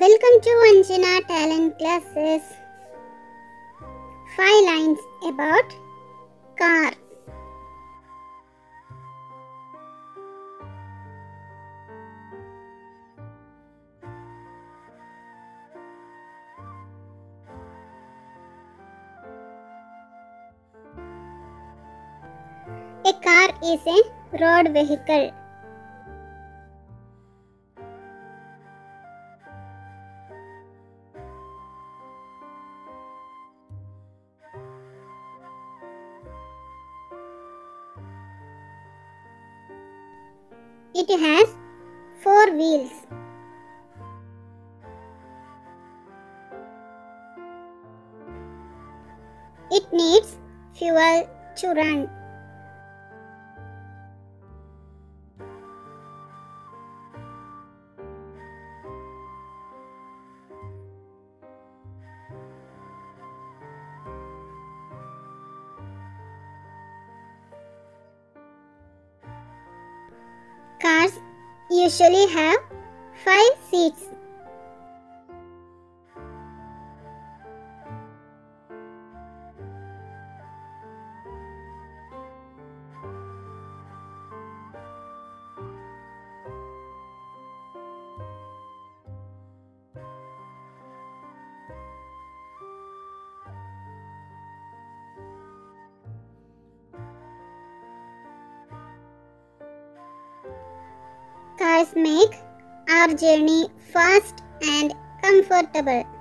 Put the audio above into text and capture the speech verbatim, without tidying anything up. Welcome to Anjana Talent Classes. Five lines about car. A car is a road vehicle. It has four wheels. It needs fuel to run. Cars usually have five seats. Cars make our journey fast and comfortable.